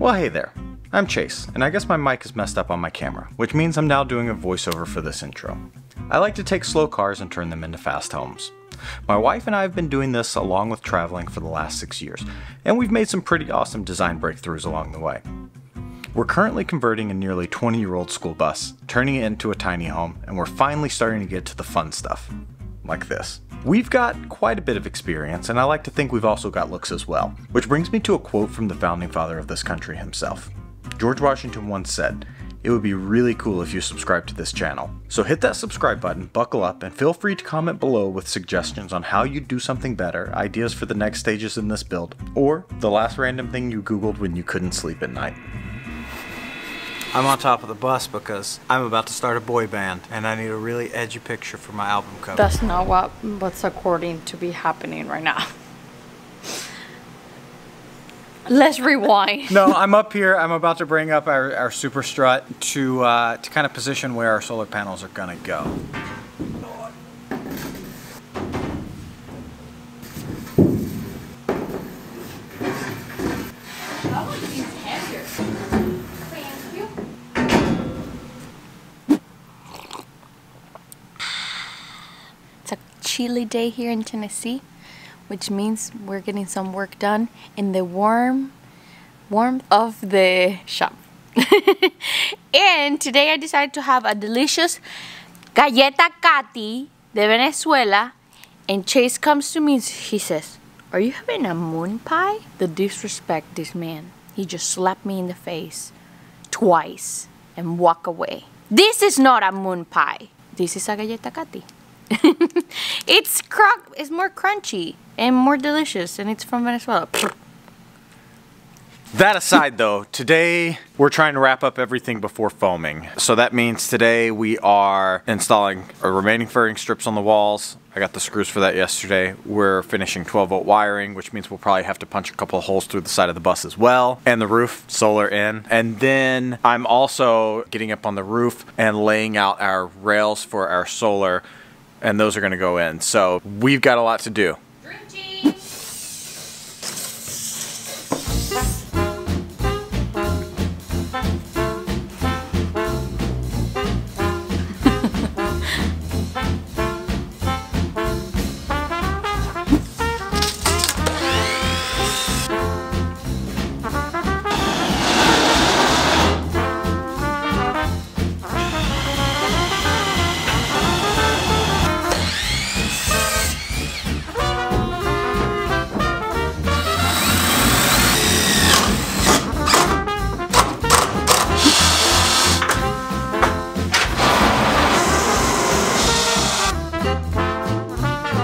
Well, hey there, I'm Chase, and I guess my mic is messed up on my camera, which means I'm now doing a voiceover for this intro. I like to take slow cars and turn them into fast homes. My wife and I have been doing this along with traveling for the last 6 years, and we've made some pretty awesome design breakthroughs along the way. We're currently converting a nearly 20-year-old school bus, turning it into a tiny home, and we're finally starting to get to the fun stuff, like this. We've got quite a bit of experience, and I like to think we've also got looks as well, which brings me to a quote from the founding father of this country himself. George Washington once said, "It would be really cool if you subscribe to this channel." So hit that subscribe button, buckle up, and feel free to comment below with suggestions on how you do something better, ideas for the next stages in this build, or the last random thing you Googled when you couldn't sleep at night. I'm on top of the bus because I'm about to start a boy band and I need a really edgy picture for my album cover. That's not what's according to be happening right now. Let's rewind. No, I'm up here. I'm about to bring up our Superstrut to kind of position where our solar panels are gonna go. Chilly day here in Tennessee, which means we're getting some work done in the warmth of the shop. And today I decided to have a delicious galleta Katy de Venezuela, and Chase comes to me and he says, "Are you having a moon pie?" The disrespect, this man, he just slapped me in the face twice and walked away. This is not a moon pie. This is a galleta Katy. It's more crunchy and more delicious, and it's from Venezuela. That aside though, today we're trying to wrap up everything before foaming. So that means today we are installing our remaining furring strips on the walls. I got the screws for that yesterday. We're finishing 12-volt wiring, which means we'll probably have to punch a couple of holes through the side of the bus as well, and the roof, solar in. And then I'm also getting up on the roof and laying out our rails for our solar, and those are gonna go in. So we've got a lot to do.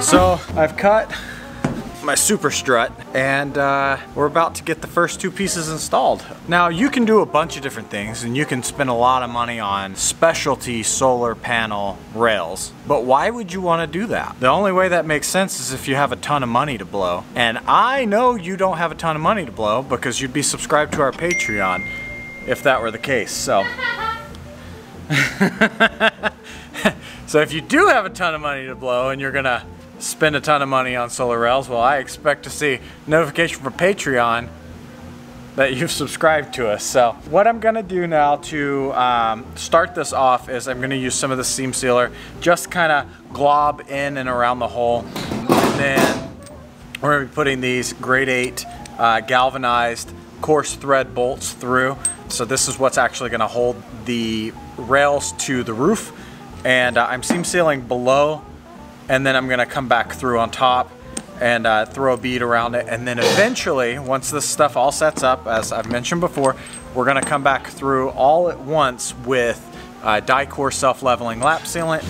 So I've cut my Superstrut, and we're about to get the first two pieces installed. Now you can do a bunch of different things, and you can spend a lot of money on specialty solar panel rails, but why would you want to do that? The only way that makes sense is if you have a ton of money to blow. And I know you don't have a ton of money to blow because you'd be subscribed to our Patreon if that were the case, so. So if you do have a ton of money to blow and you're gonna spend a ton of money on solar rails, well, I expect to see notification from Patreon that you've subscribed to us. So what I'm gonna do now to start this off is I'm gonna use some of the seam sealer, just kind of glob in and around the hole. And then we're gonna be putting these grade 8 galvanized coarse thread bolts through. So this is what's actually gonna hold the rails to the roof. And I'm seam sealing below, and then I'm gonna come back through on top and throw a bead around it, and then eventually, once this stuff all sets up, as I've mentioned before, we're gonna come back through all at once with Dicor self-leveling lap sealant.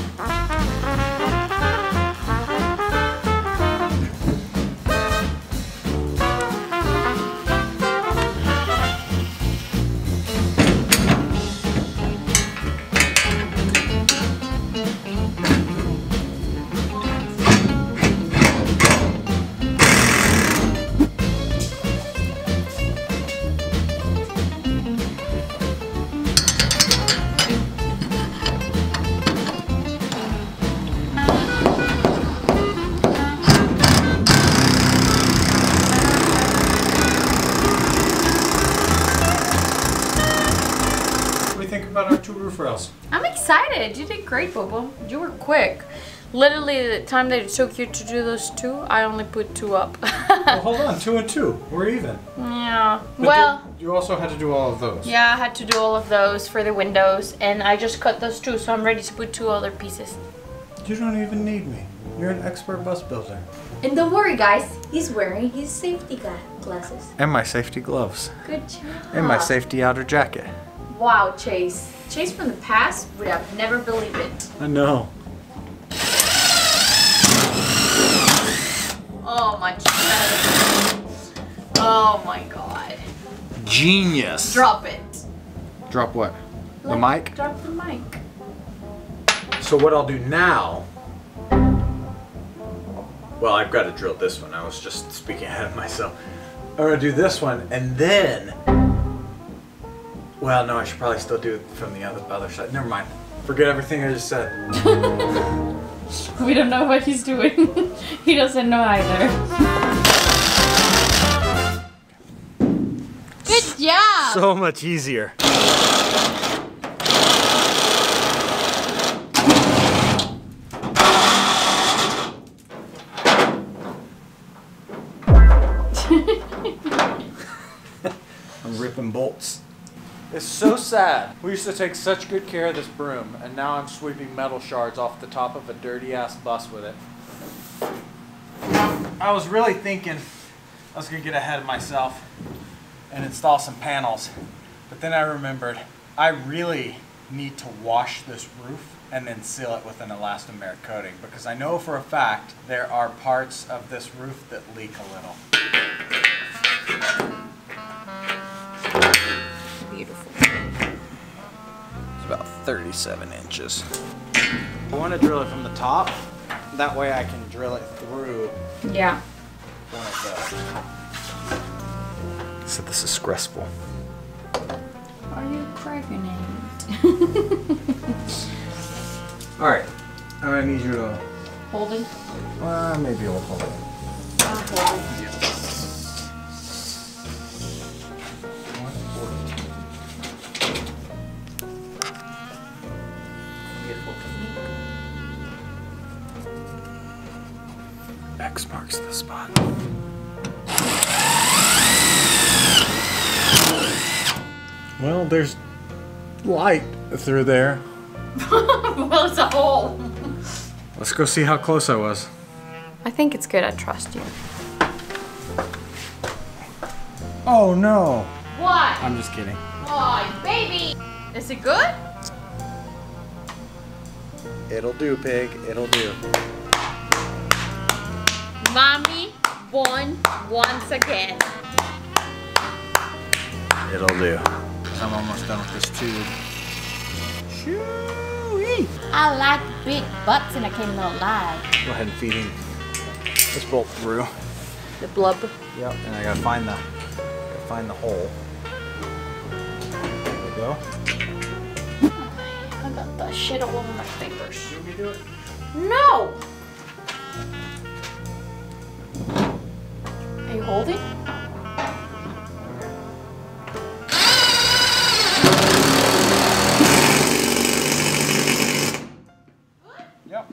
referrals. I'm excited. You did great, Bobo. You were quick. Literally, the time that it took you to do those two, I only put two up. Well, hold on, 2 and 2. We're even. Yeah. But well, you also had to do all of those. Yeah, I had to do all of those for the windows, and I just cut those two, so I'm ready to put 2 other pieces. You don't even need me. You're an expert bus builder. And don't worry, guys. He's wearing his safety glasses. And my safety gloves. Good job. And my safety outer jacket. Wow, Chase. Chase from the past would have never believed it. I know. Oh my God. Oh my God. Genius. Drop it. Drop what? Let the mic? Drop the mic. So what I'll do now, well, I've got to drill this one. I was just speaking ahead of myself. I'm going to do this one and then, well, no, I should probably still do it from the other side. Never mind. Forget everything I just said. We don't know what he's doing. He doesn't know either. Good job! So much easier. I'm ripping bolts. It's so sad. We used to take such good care of this broom, and now I'm sweeping metal shards off the top of a dirty-ass bus with it. I was really thinking I was going to get ahead of myself and install some panels, but then I remembered I really need to wash this roof and then seal it with an elastomeric coating, because I know for a fact there are parts of this roof that leak a little. About 37 inches. I want to drill it from the top. That way I can drill it through. Yeah. One of those. So this is stressful. Are you pregnant? All right. I'm gonna need you to hold it. Well, maybe I'll hold it. I'll hold it. Yeah. X marks the spot. Well, there's light through there. Well, it's a hole. Let's go see how close I was. I think it's good. I trust you. Oh no. What? I'm just kidding. Oh, baby. Is it good? It'll do, pig. It'll do. Mommy won once again. It'll do. I'm almost done with this tube. Shoo-wee. I like big butts and I cannot lie. Go ahead and feed him this bolt through. The blub. Yep, and I gotta find the hole. There we go. I got that shit all over my fingers. You want me to do it? No! Are you holding? What? Yep.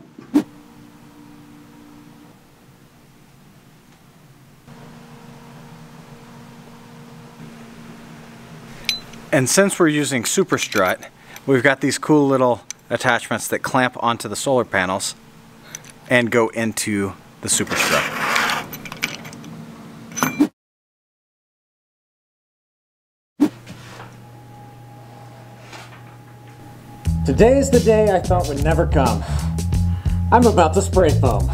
And since we're using Superstrut, we've got these cool little attachments that clamp onto the solar panels and go into the Superstrut. Today is the day I thought would never come. I'm about to spray foam.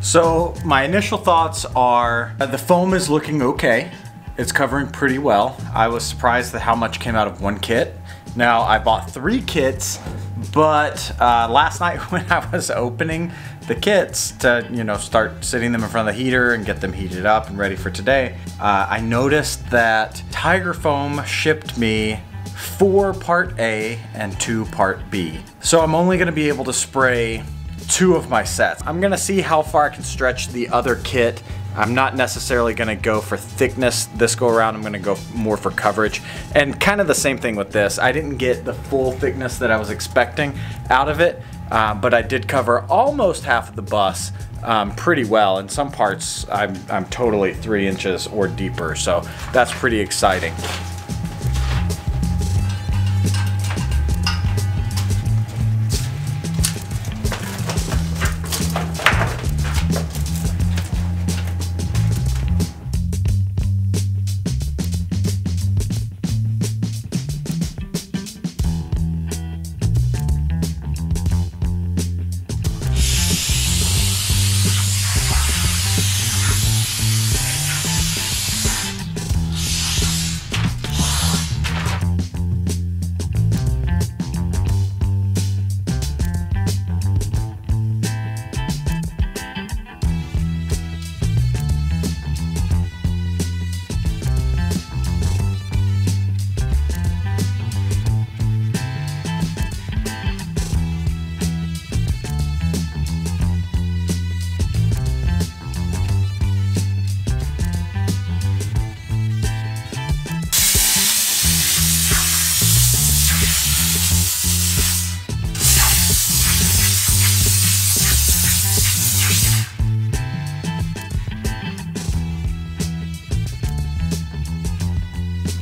So my initial thoughts are the foam is looking okay. It's covering pretty well. I was surprised at how much came out of one kit. Now I bought 3 kits, But last night when I was opening the kits to, you know, start sitting them in front of the heater and get them heated up and ready for today, I noticed that Tiger Foam shipped me 4 part A and 2 part B. So I'm only gonna be able to spray 2 of my sets. I'm gonna see how far I can stretch the other kit. I'm not necessarily gonna go for thickness this go around. I'm gonna go more for coverage. And kind of the same thing with this. I didn't get the full thickness that I was expecting out of it, but I did cover almost half of the bus pretty well. In some parts, I'm totally 3 inches or deeper, so that's pretty exciting.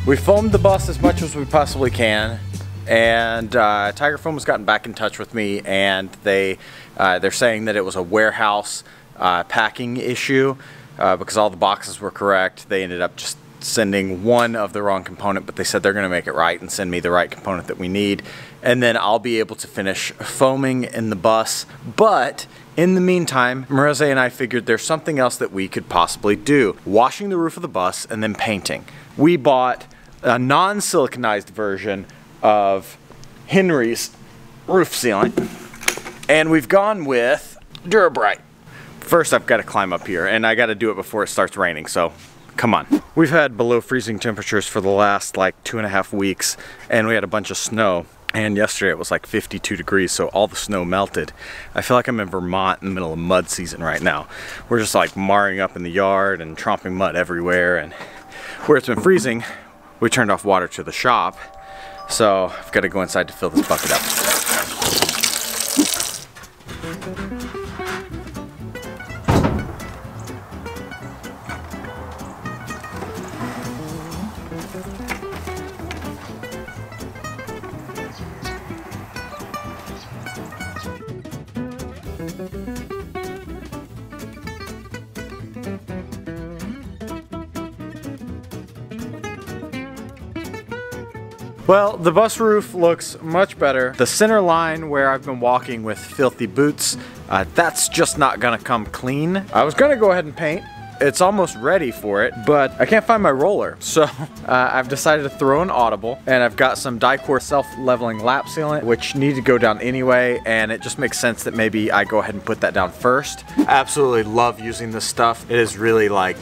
We foamed the bus as much as we possibly can, and Tiger Foam has gotten back in touch with me, and they're saying that it was a warehouse packing issue because all the boxes were correct. They ended up just sending one of the wrong component, but they said they're going to make it right and send me the right component that we need, and then I'll be able to finish foaming in the bus. But in the meantime, Mariajosé and I figured there's something else that we could possibly do: washing the roof of the bus and then painting. We bought a non-siliconized version of Henry's roof sealant, and we've gone with Dura-brite. First, I've got to climb up here, and I got to do it before it starts raining, so come on. We've had below freezing temperatures for the last like 2.5 weeks, and we had a bunch of snow, and yesterday it was like 52 degrees, so all the snow melted. I feel like I'm in Vermont in the middle of mud season right now. We're just like marring up in the yard and tromping mud everywhere, and where it's been freezing, we turned off water to the shop, so I've got to go inside to fill this bucket up. Well, the bus roof looks much better. The center line where I've been walking with filthy boots, that's just not gonna come clean. I was gonna go ahead and paint. It's almost ready for it, but I can't find my roller. So I've decided to throw an audible, and I've got some Dicor self-leveling lap sealant, which need to go down anyway, and it just makes sense that maybe I go ahead and put that down first. I absolutely love using this stuff. It is really like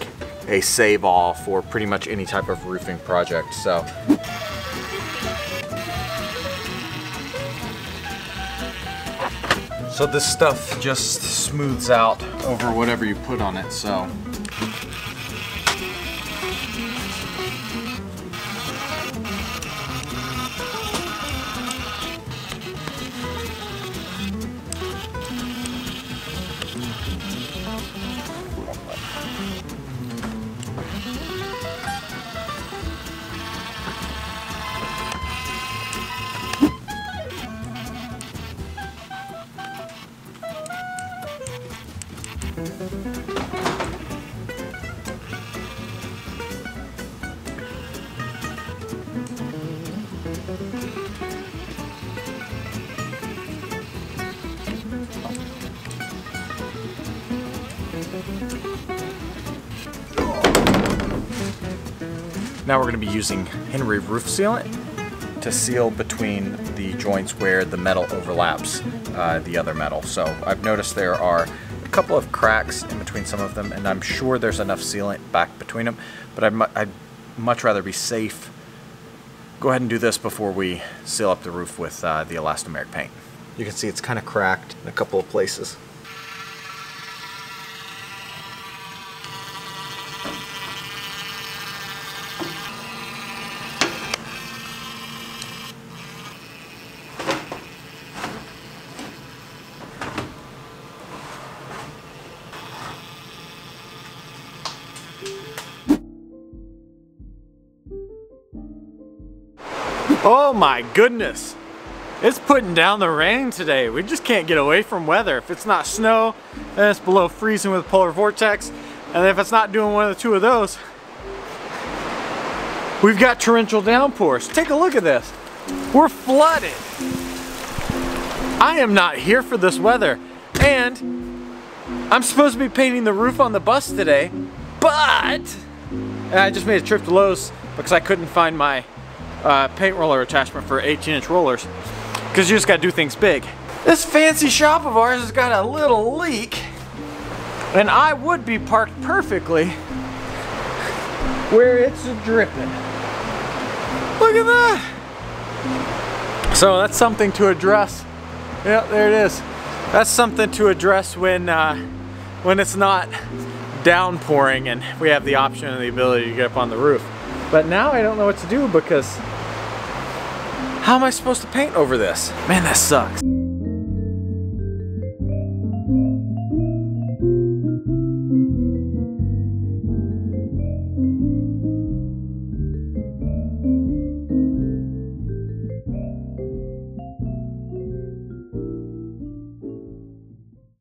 a save-all for pretty much any type of roofing project, so. So this stuff just smooths out over whatever you put on it, so. Now we're going to be using Henry roof sealant to seal between the joints where the metal overlaps the other metal. So I've noticed there are a couple of cracks in between some of them, and I'm sure there's enough sealant back between them, but I'd much rather be safe. Go ahead and do this before we seal up the roof with the elastomeric paint. You can see it's kind of cracked in a couple of places. Oh my goodness, it's putting down the rain today. We just can't get away from weather. If it's not snow, then it's below freezing with polar vortex. And if it's not doing one of the two of those, we've got torrential downpours. Take a look at this. We're flooded. I am not here for this weather. And I'm supposed to be painting the roof on the bus today, but I just made a trip to Lowe's because I couldn't find my paint roller attachment for 18-inch rollers, because you just gotta do things big. This fancy shop of ours has got a little leak, and I would be parked perfectly where it's dripping. Look at that! So that's something to address. Yep, there it is. That's something to address when it's not downpouring and we have the option and the ability to get up on the roof. But now I don't know what to do because how am I supposed to paint over this? Man, that sucks.